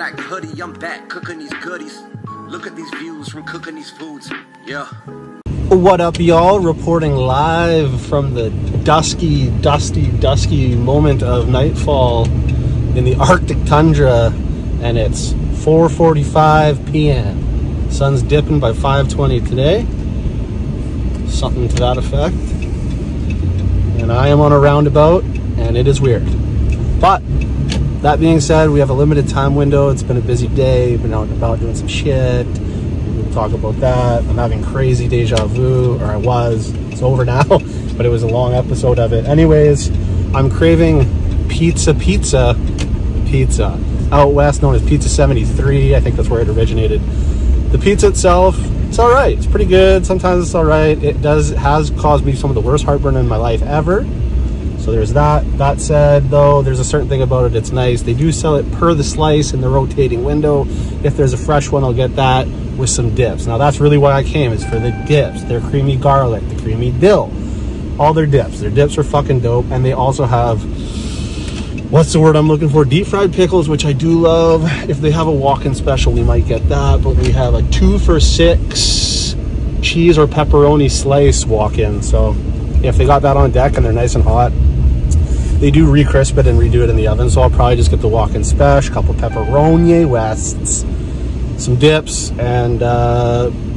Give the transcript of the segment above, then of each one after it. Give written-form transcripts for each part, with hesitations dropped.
black hoodie, I'm back cooking these goodies. Look at these views from cooking these foods. Yeah. What up, y'all? Reporting live from the dusty moment of nightfall in the Arctic tundra, and it's 4:45 p.m. Sun's dipping by 5:20 today, something to that effect. And I am on a roundabout, and it is weird. But that being said, we have a limited time window. It's been a busy day. We've been out and about doing some shit. We'll talk about that. I'm having crazy deja vu, or I was. It's over now, but it was a long episode of it. Anyways, I'm craving pizza. Out west, known as Pizza 73. I think that's where it originated. The pizza itself, it's all right. It's pretty good. Sometimes it's all right. It has caused me some of the worst heartburn in my life ever. So there's that. That said, though, there's a certain thing about it. It's nice. They do sell it per the slice in the rotating window. If there's a fresh one, I'll get that with some dips. Now, that's really why I came, is for the dips. Their creamy garlic, the creamy dill, all their dips. Their dips are fucking dope. And they also have, what's the word I'm looking for? Deep fried pickles, which I do love. If they have a walk-in special, we might get that. But we have a 2 for $6 cheese or pepperoni slice walk-in. So if they got that on deck and they're nice and hot, they do re-crisp it and redo it in the oven, so I'll probably just get the walk-in special, couple pepperoni wests, some dips, and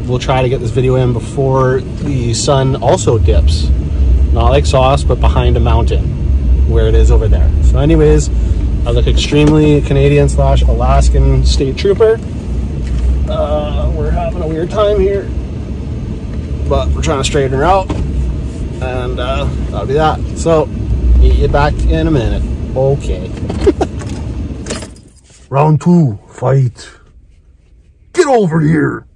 we'll try to get this video in before the sun also dips. Not like sauce, but behind a mountain, where it is over there. So anyways, I look extremely Canadian/Alaskan state trooper. We're having a weird time here, but we're trying to straighten her out, and that'll be that. So, get you back in a minute. Okay. Round 2, fight. Get over here.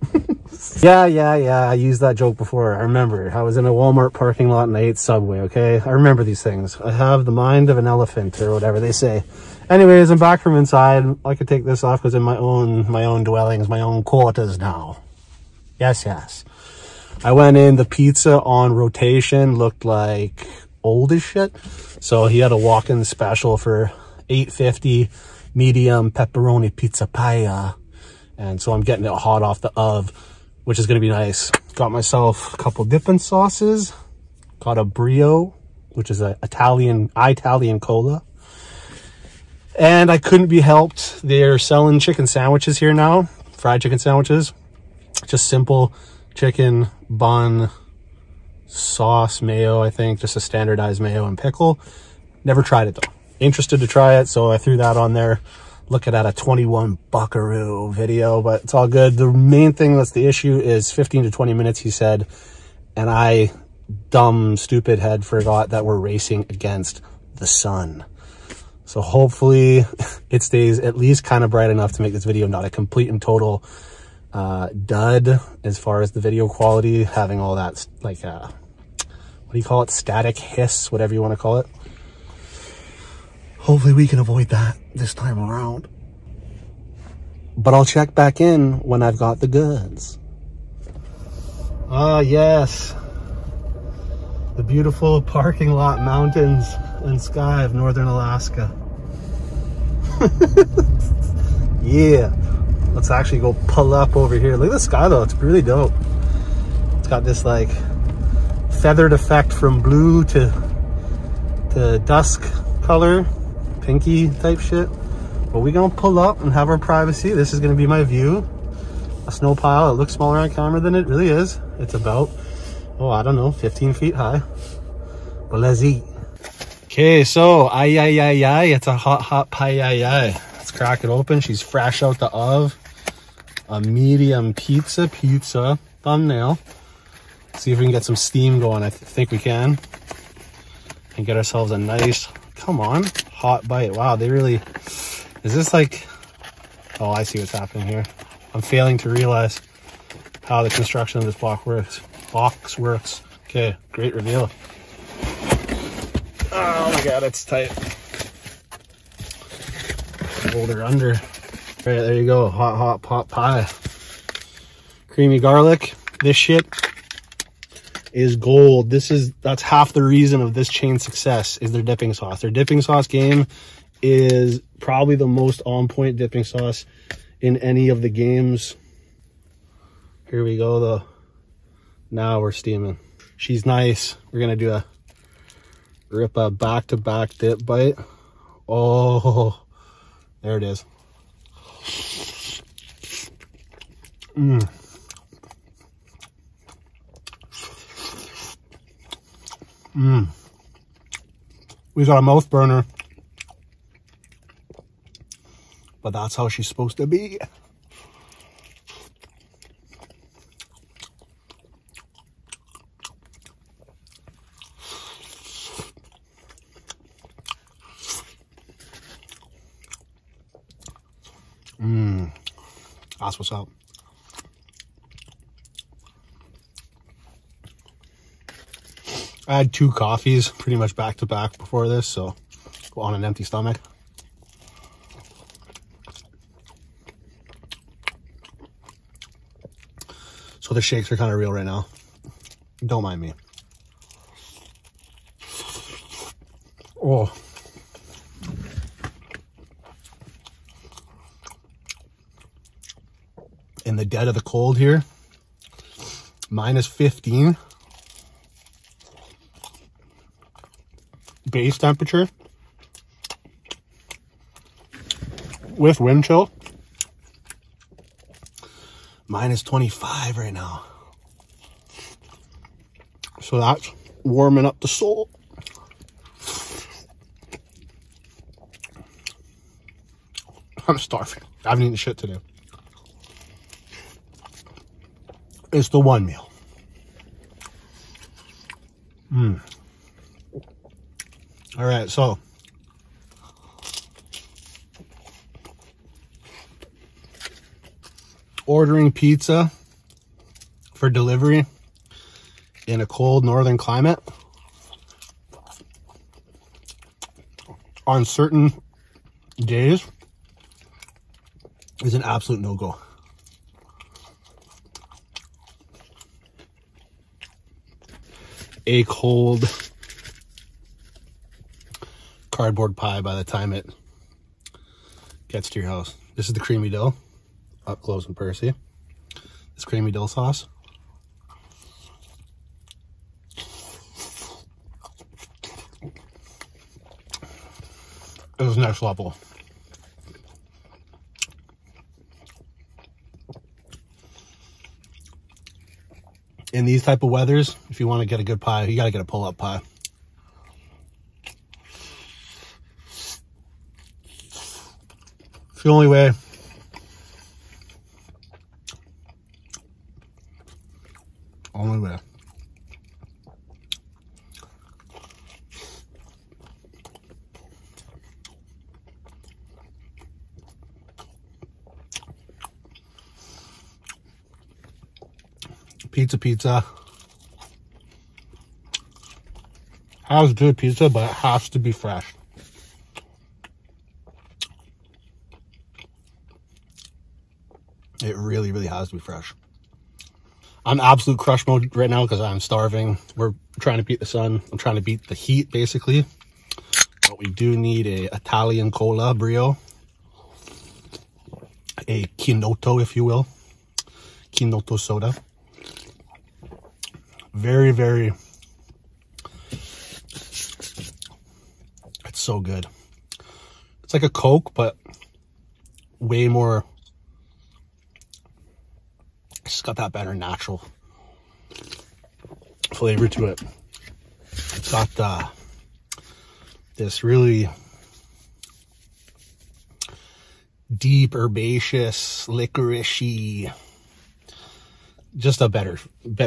Yeah. I used that joke before. I remember. I was in a Walmart parking lot and I ate Subway, okay? I remember these things. I have the mind of an elephant, or whatever they say. Anyways, I'm back from inside. I could take this off because I'm in my own dwellings, my own quarters now. Yes. I went in. The pizza on rotation looked like old as shit, so he had a walk-in special for $8.50 medium pepperoni pizza pie, and so I'm getting it hot off the oven, which is going to be nice. Got myself a couple dipping sauces, got a Brio, which is an Italian cola, and I couldn't be helped. They're selling chicken sandwiches here now, fried chicken sandwiches, just simple chicken bun sauce, mayo, I think, just a standardized mayo and pickle. Never tried it though, interested to try it, so I threw that on there. Looking at a 21 buckaroo video, but it's all good. The main thing that's the issue is 15 to 20 minutes, he said, and I, dumb stupid head, forgot that we're racing against the sun. So hopefully it stays at least kind of bright enough to make this video not a complete and total dud as far as the video quality, having all that, like, what do you call it, static hiss, whatever you want to call it. Hopefully we can avoid that this time around, but I'll check back in when I've got the goods. Ah, yes, the beautiful parking lot, mountains and sky of northern Alaska. Yeah. Let's actually go pull up over here. Look at the sky though, it's really dope. It's got this like feathered effect from blue to dusk color, pinky type shit. But we're gonna pull up and have our privacy. This is gonna be my view. A snow pile, it looks smaller on camera than it really is. It's about, oh, I don't know, 15 feet high. But let's eat. Okay, so, it's a hot pie, Let's crack it open. She's fresh out the oven. A medium pizza thumbnail. See if we can get some steam going. I think we can, and get ourselves a nice, come on, hot bite. Wow, they really, is this like, oh, I see what's happening here. I'm failing to realize how the construction of this box works. Okay, great reveal. Oh my god, it's tight. Hold her under. All right, there you go. Hot pot pie, creamy garlic. This shit is gold. That's half the reason of this chain's success, is their dipping sauce. Their dipping sauce game is probably the most on-point dipping sauce in any of the games. Here we go, though. Now we're steaming. She's nice. We're going to do a back-to-back dip bite. Oh, there it is. Mm. Mm. We got a mouth burner. But that's how she's supposed to be. Mmm. That's what's up. I had 2 coffees pretty much back to back before this, so on an empty stomach. So the shakes are kind of real right now. Don't mind me. Oh. In the dead of the cold here, -15. Base temperature with wind chill, -25 right now. So that's warming up the soul. I'm starving. I haven't eaten shit today. It's the one meal. Mmm. All right, so ordering pizza for delivery in a cold northern climate on certain days is an absolute no-go. A cold cardboard pie by the time it gets to your house. This is the creamy dill, up close and Percy. This creamy dill sauce. It was next level. In these type of weathers, if you want to get a good pie, you gotta get a pull-up pie. The only way. Only way. Pizza. Has good pizza, but it has to be fresh. It really, really has to be fresh. I'm absolute crush mode right now because I'm starving. We're trying to beat the sun. I'm trying to beat the heat, basically. But we do need a Italian cola, Brio. A Kinotto, if you will. Kinotto soda. Very, very... It's so good. It's like a Coke, but way more... It's got that better natural flavor to it. It's got this really deep, herbaceous, licoricey, just a better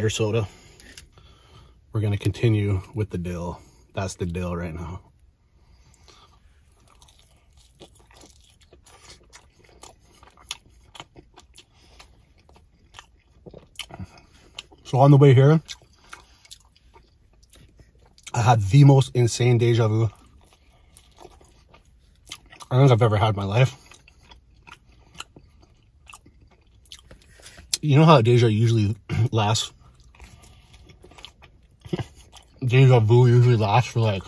soda. We're going to continue with the dill. That's the dill right now. So on the way here, I had the most insane deja vu I think I've ever had in my life. You know how deja usually lasts? Deja vu usually lasts for like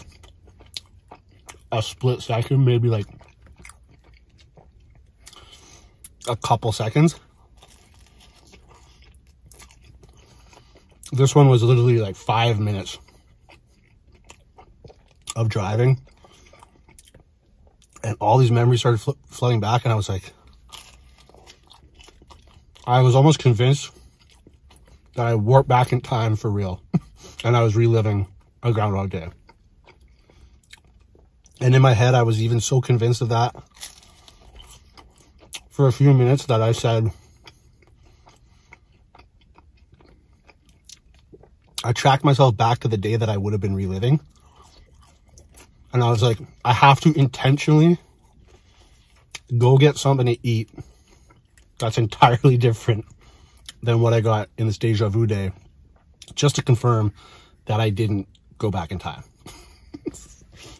a split second, maybe like a couple seconds. This one was literally like 5 minutes of driving. And all these memories started flooding back, and I was like, I was almost convinced that I warped back in time for real. And I was reliving a Groundhog Day. And in my head, I was even so convinced of that for a few minutes that I said, I tracked myself back to the day that I would have been reliving. And I was like, I have to intentionally go get something to eat that's entirely different than what I got in this deja vu day, just to confirm that I didn't go back in time.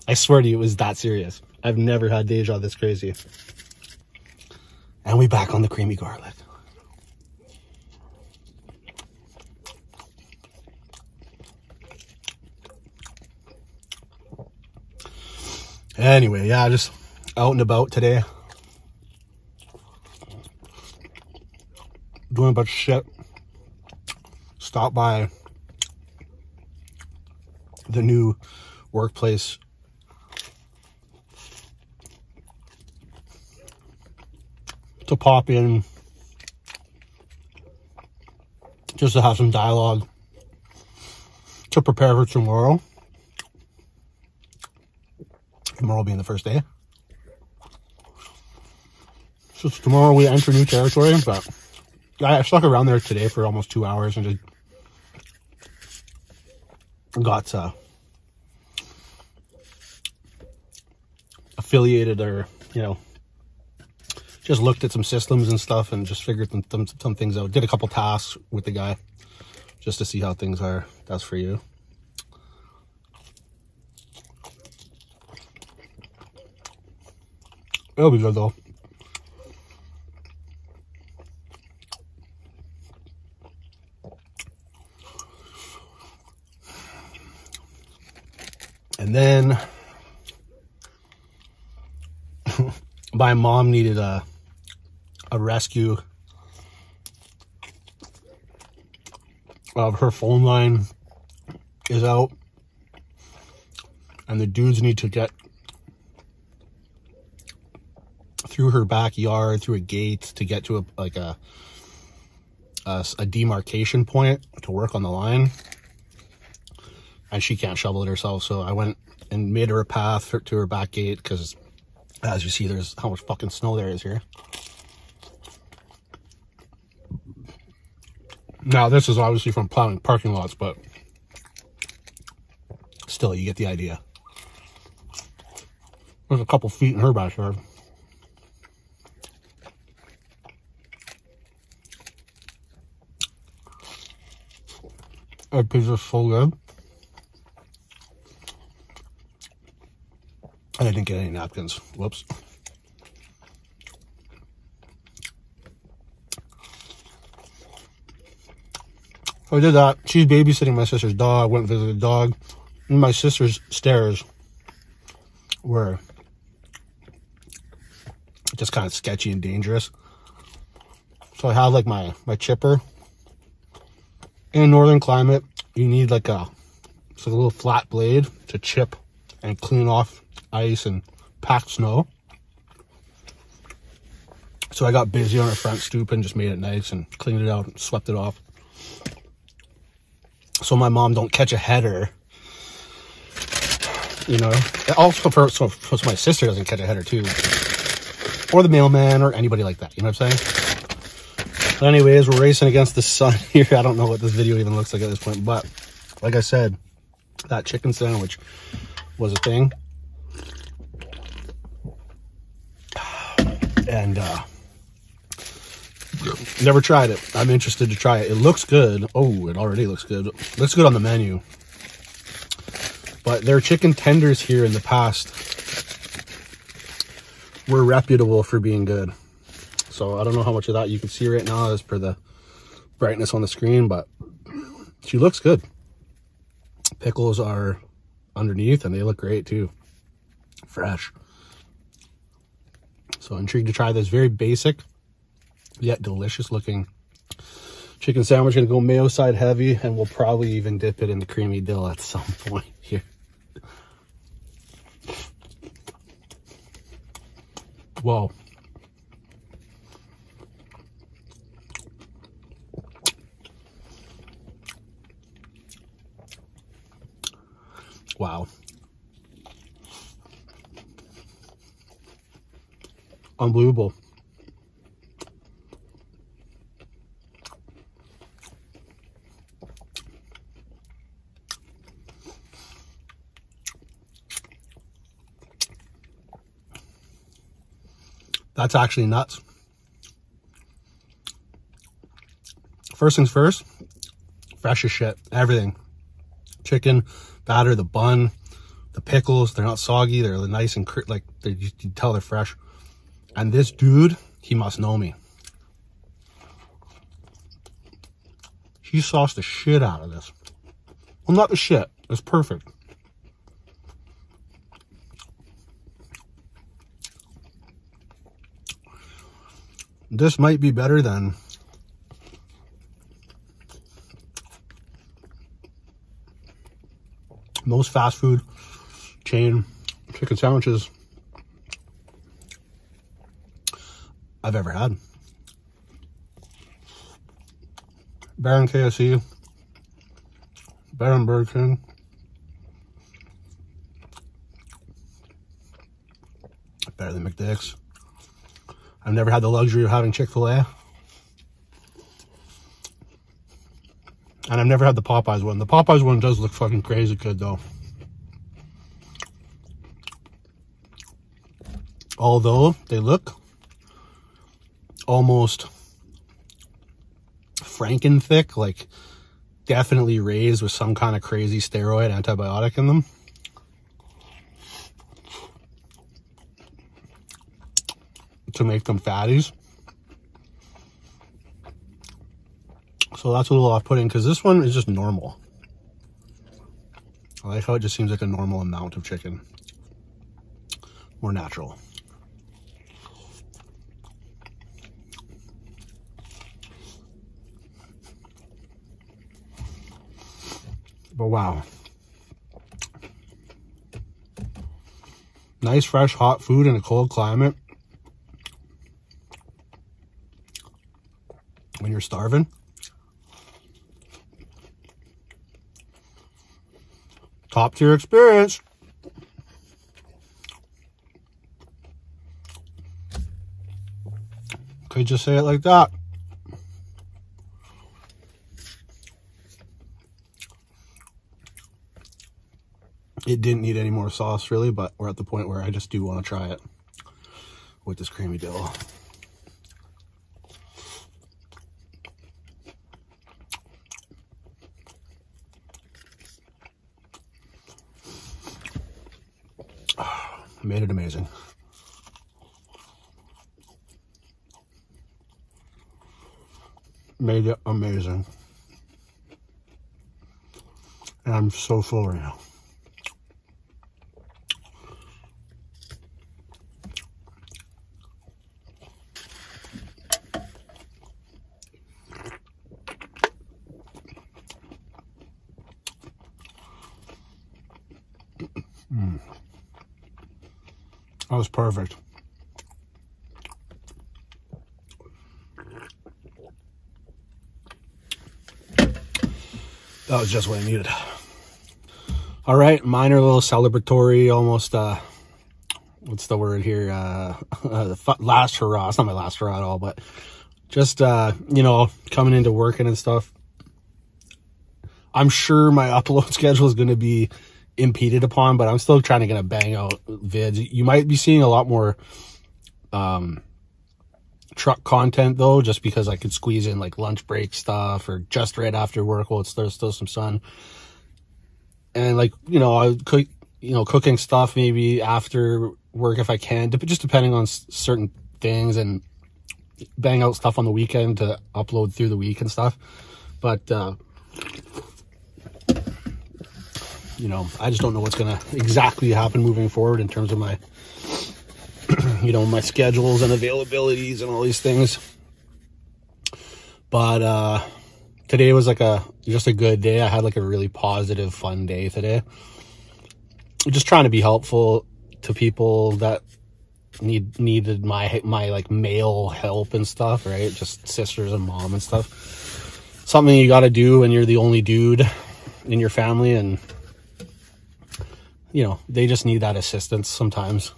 I swear to you, it was that serious. I've never had deja this crazy. And we back on the creamy garlic. Anyway, yeah, just out and about today. Doing a bunch of shit. Stopped by the new workplace. To pop in. Just to have some dialogue. To prepare for tomorrow. Tomorrow being the first day. So tomorrow we enter new territory, but I stuck around there today for almost 2 hours and just got affiliated, or, you know, just looked at some systems and stuff and just figured some things out. Did a couple tasks with the guy just to see how things are. That's for you. It'll be good though. And then my mom needed a rescue of her phone line is out, and the dudes need to get through her backyard, through a gate, to get to a demarcation point to work on the line. And she can't shovel it herself, so I went and made her a path to her back gate, because as you see, there's how much fucking snow there is here. Now, this is obviously from plowing parking lots, but still, you get the idea. There's a couple feet in her backyard. That pizza's so good. And I didn't get any napkins. Whoops. So I did that. She's babysitting my sister's dog. Went and visited the dog. And my sister's stairs were just kind of sketchy and dangerous. So I have like my chipper. In a northern climate, you need like a little flat blade to chip and clean off ice and packed snow. So I got busy on our front stoop and just made it nice and cleaned it out and swept it off. So my mom don't catch a header, you know. Also so my sister doesn't catch a header too. Or the mailman or anybody like that, you know what I'm saying? But anyways, we're racing against the sun here. I don't know what this video even looks like at this point, but like I said, that chicken sandwich was a thing. And never tried it. I'm interested to try it. It looks good. Oh, it already looks good. It looks good on the menu. But their chicken tenders here in the past were reputable for being good. So I don't know how much of that you can see right now as per the brightness on the screen, but she looks good. Pickles are underneath and they look great too. Fresh. So intrigued to try this very basic yet delicious looking chicken sandwich. Gonna go mayo side heavy, and we'll probably even dip it in the creamy dill at some point here. Whoa. Wow. Unbelievable. That's actually nuts. First things first, fresh as shit, everything. Chicken, batter, the bun, the pickles, they're not soggy, they're nice and like, you can tell they're fresh. And this dude, he must know me. He sauced the shit out of this. Well, not the shit, it's perfect. This might be better than most fast food chain chicken sandwiches I've ever had. Better than KFC, better than Burger King. Better than McDick's. I've never had the luxury of having Chick-fil-A. And I've never had the Popeyes one. The Popeyes one does look fucking crazy good though. Although they look almost franken thick, like definitely raised with some kind of crazy steroid antibiotic in them. To make them fatties. So that's a little off-putting because this one is just normal. I like how it just seems like a normal amount of chicken. More natural. But wow. Nice, fresh, hot food in a cold climate. When you're starving, top tier experience. Could just say it like that. It didn't need any more sauce really, but we're at the point where I just do want to try it with this creamy dill. Made it amazing. Made it amazing. And I'm so full right now. That was perfect. That was just what I needed. All right, minor little celebratory, almost, what's the word here? The last hurrah. It's not my last hurrah at all, but just, you know, coming into working and stuff. I'm sure my upload schedule is going to be impeded upon, but I'm still gonna bang out vids. You might be seeing a lot more truck content though, just because I could squeeze in like lunch break stuff or just right after work while there's still some sun, and like, you know, I cook, you know, cooking stuff maybe after work if I can, but just depending on certain things, and bang out stuff on the weekend to upload through the week and stuff. But you know, I just don't know what's gonna exactly happen moving forward in terms of my, you know, my schedules and availabilities and all these things. But today was like just a good day. I had like a really positive, fun day today. Just trying to be helpful to people that needed my like male help and stuff, right? Just sisters and mom and stuff. Something you got to do when you're the only dude in your family, and you know, they just need that assistance sometimes.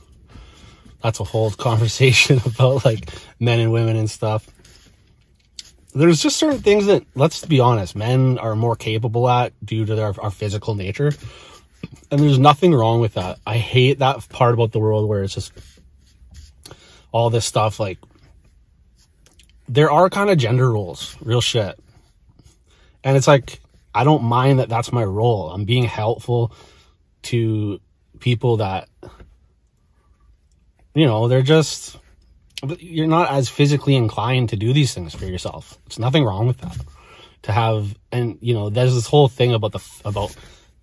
That's a whole conversation about like men and women and stuff. There's just certain things that, let's be honest, men are more capable at due to our physical nature. And there's nothing wrong with that. I hate that part about the world where it's just all this stuff. Like, there are kind of gender roles, real shit. And it's like, I don't mind that that's my role. I'm being helpful to people that, you know, they're just, you're not as physically inclined to do these things for yourself. There's nothing wrong with that. To have, and you know, there's this whole thing about about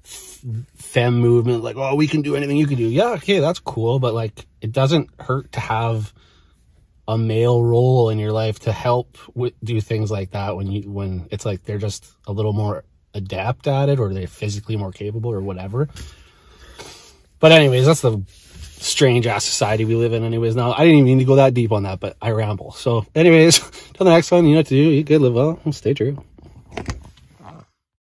femme movement, like, oh, we can do anything you can do. Yeah, okay, that's cool, but like, it doesn't hurt to have a male role in your life to help do things like that when it's like they're just a little more adept at it, or they're physically more capable or whatever. But anyways, that's the strange ass society we live in anyways now. I didn't even need to go that deep on that, but I ramble. So anyways, till the next one, you know what to do. Eat good, live well, and stay true.